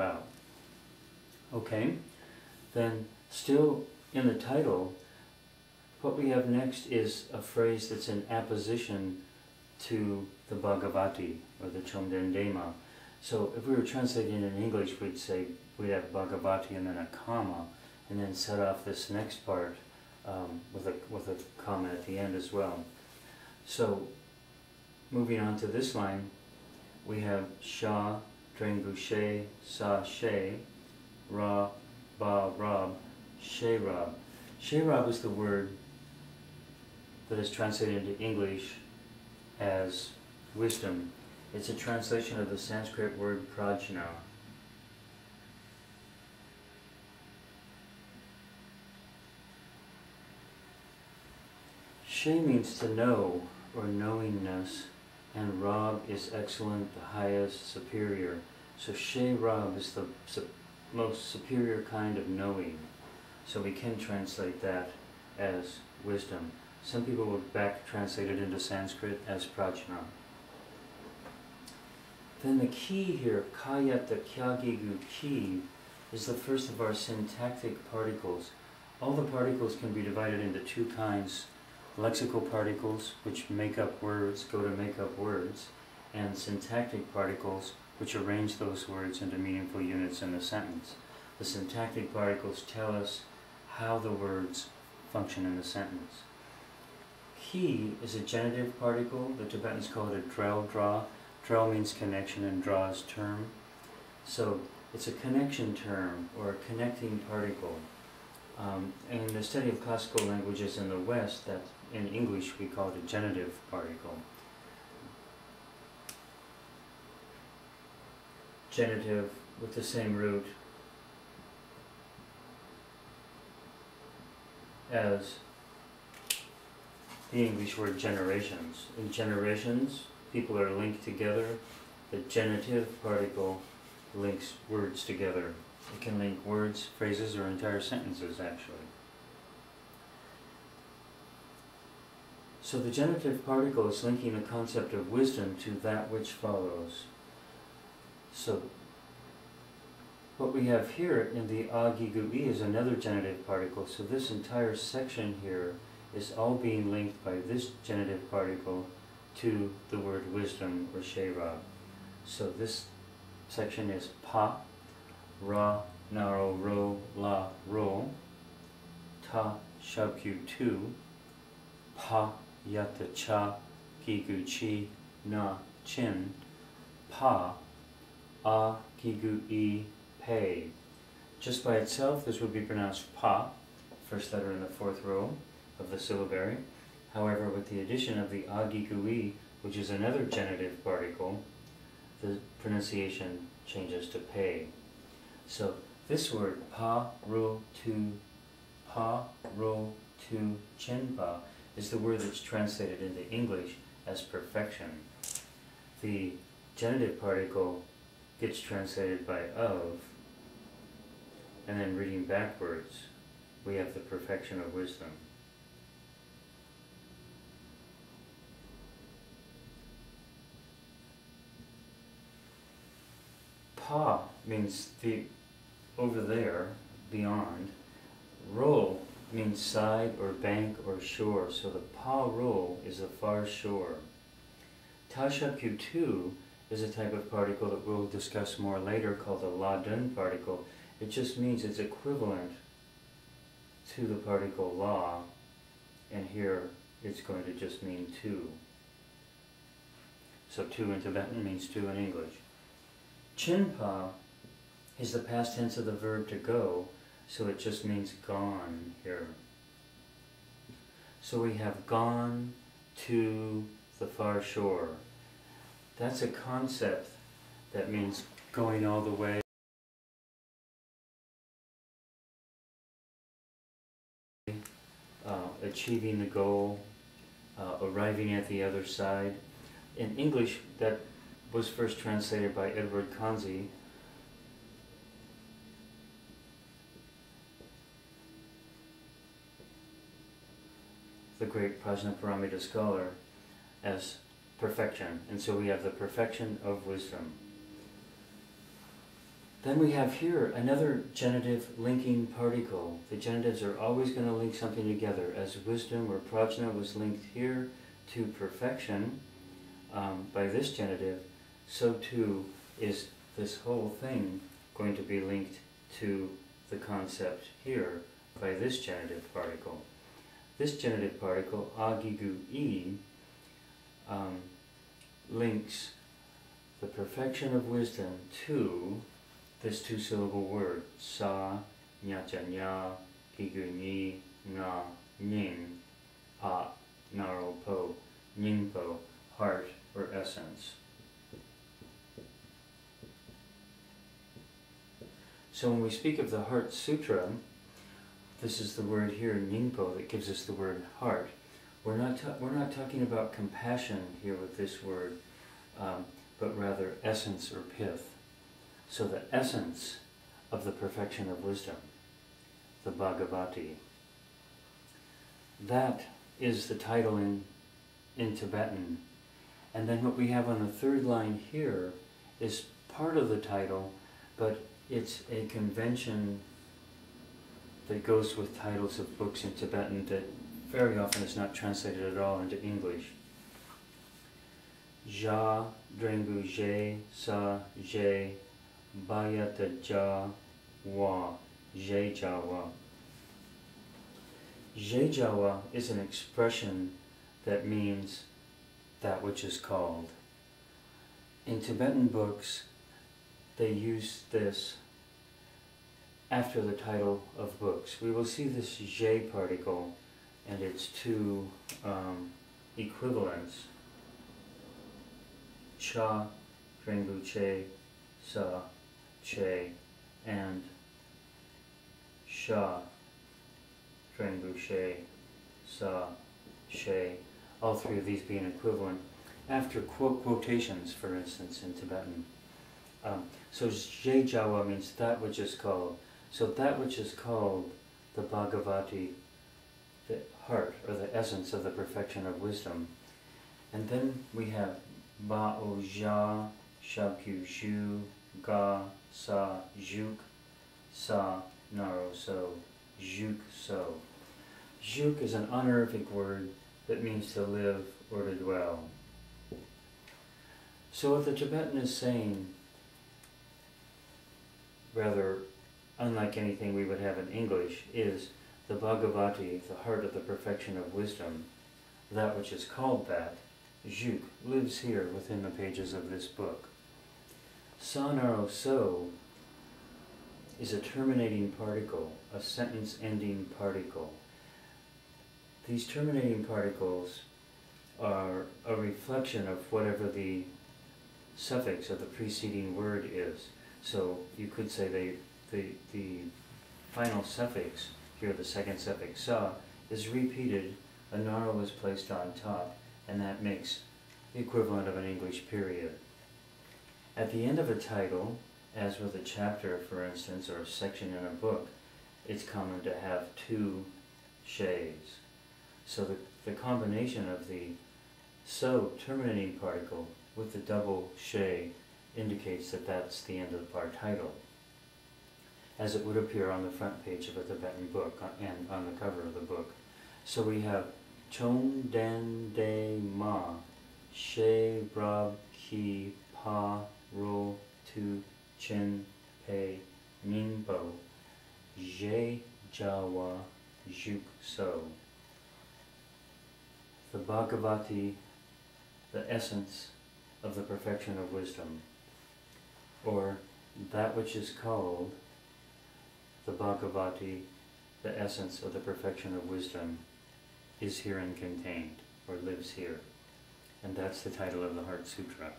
Wow. Okay, then still in the title, what we have next is a phrase that's in apposition to the Bhagavati or the Chomdendema. So if we were translating it in English, we'd say we'd have Bhagavati and then a comma, and then set off this next part with a comma at the end as well. So moving on to this line, we have Sha Drenbu Che Sa Che, Ra Ba Rab Shayrab. Shayrab is the word that is translated into English as wisdom. It's a translation of the Sanskrit word prajna. She means to know or knowingness, and Rab is excellent, the highest, superior. So Shayrab is the most superior kind of knowing. So we can translate that as wisdom. Some people will back translate it into Sanskrit as prajna. Then the key here, Kayata Kyagigu ki, is the first of our syntactic particles. All the particles can be divided into two kinds: lexical particles, which make up words, go to make up words, and syntactic particles, which arrange those words into meaningful units in a sentence. The syntactic particles tell us how the words function in a sentence. Ki is a genitive particle. The Tibetans call it a drel dra. Drel means connection and dra is term. So it's a connection term or a connecting particle. In the study of classical languages in the West, that in English we call it a genitive particle. Genitive with the same root as the English word generations. In generations, people are linked together. The genitive particle links words together. It can link words, phrases, or entire sentences, actually. So the genitive particle is linking the concept of wisdom to that which follows. So what we have here in the Agigubi is another genitive particle. So this entire section here is all being linked by this genitive particle to the word wisdom or Shayrab. So this section is Pa, Ra, Naro, Ro, La, Ro, Ta, Shabkyu, Tu, Pa, Yata, Cha, Gigu, Chi, Na, Chin, Pa, A, Gigu, E, Pei. Just by itself, this would be pronounced Pa, first letter in the fourth row of the syllabary. However, with the addition of the Agigui, which is another genitive particle, the pronunciation changes to Pei. So this word, pa ro tu chen pa, is the word that's translated into English as perfection. The genitive particle gets translated by of, and then reading backwards, we have the perfection of wisdom. Pa means the over there, beyond. Ro means side or bank or shore, so the pa ro is the far shore. Ta sha kyu tu is a type of particle that we'll discuss more later called the la dun particle. It just means it's equivalent to the particle la, and here it's going to just mean tu. So tu in Tibetan means two in English. Chinpa is the past tense of the verb to go, so it just means gone here. So we have gone to the far shore. That's a concept that means going all the way achieving the goal, arriving at the other side. In English, that was first translated by Edward Conze the great Prajnaparamita scholar, as perfection, and so we have the perfection of wisdom. Then we have here another genitive linking particle. The genitives are always going to link something together, as wisdom or prajna was linked here to perfection by this genitive, so too is this whole thing going to be linked to the concept here by this genitive particle. This genitive particle, agigu-i, links the perfection of wisdom to this two-syllable word, sa, nya-cha-nya, gigu-nyi, na, nying, pa, naro-po, nyingpo, heart or essence. So when we speak of the Heart Sutra, this is the word here, Nyingpo, that gives us the word heart. We're not talking about compassion here with this word, but rather essence or pith. So the essence of the perfection of wisdom, the Bhagavati. That is the title in Tibetan. And then what we have on the third line here is part of the title, but it's a convention that goes with titles of books in Tibetan that very often is not translated at all into English. Jha Drengu Je Sa Je Bhaya Jha Wa Je Jha Wa. Je Jha Wa is an expression that means that which is called. In Tibetan books, they use this after the title of books. We will see this je particle and its two equivalents, Cha Drenbu Che Sa Che and Sha Drenbu Che Sa Che, all three of these being equivalent after quotations, for instance, in Tibetan. So Je Jawa means that which is called. So that which is called the Bhagavati, the heart or the essence of the perfection of wisdom. And then we have Ba O Jha Shabkyu Shu Ga Sa Juk Sa Naroso Juk So. Juk is an honorific word that means to live or to dwell. So what the Tibetan is saying, rather unlike anything we would have in English, is the Bhagavati, the heart of the perfection of wisdom, that which is called that, Juk, lives here within the pages of this book. Sanaroso is a terminating particle, a sentence-ending particle. These terminating particles are a reflection of whatever the suffix of the preceding word is. So you could say the final suffix, here the second suffix, sa, is repeated, a naro is placed on top, and that makes the equivalent of an English period. At the end of a title, as with a chapter, for instance, or a section in a book, it's common to have two shades. So the combination of the so terminating particle with the double shade indicates that that's the end of our title, as it would appear on the front page of a Tibetan book and on the cover of the book. So we have Chomdendema, Shayrab Ki Pa Ro Tu Chen Pe Nyingpo, Je Jawa Juk So. The Bhagavati, the essence of the perfection of wisdom, or that which is called the Bhagavati, the essence of the perfection of wisdom, is herein contained, or lives here. And that's the title of the Heart Sutra.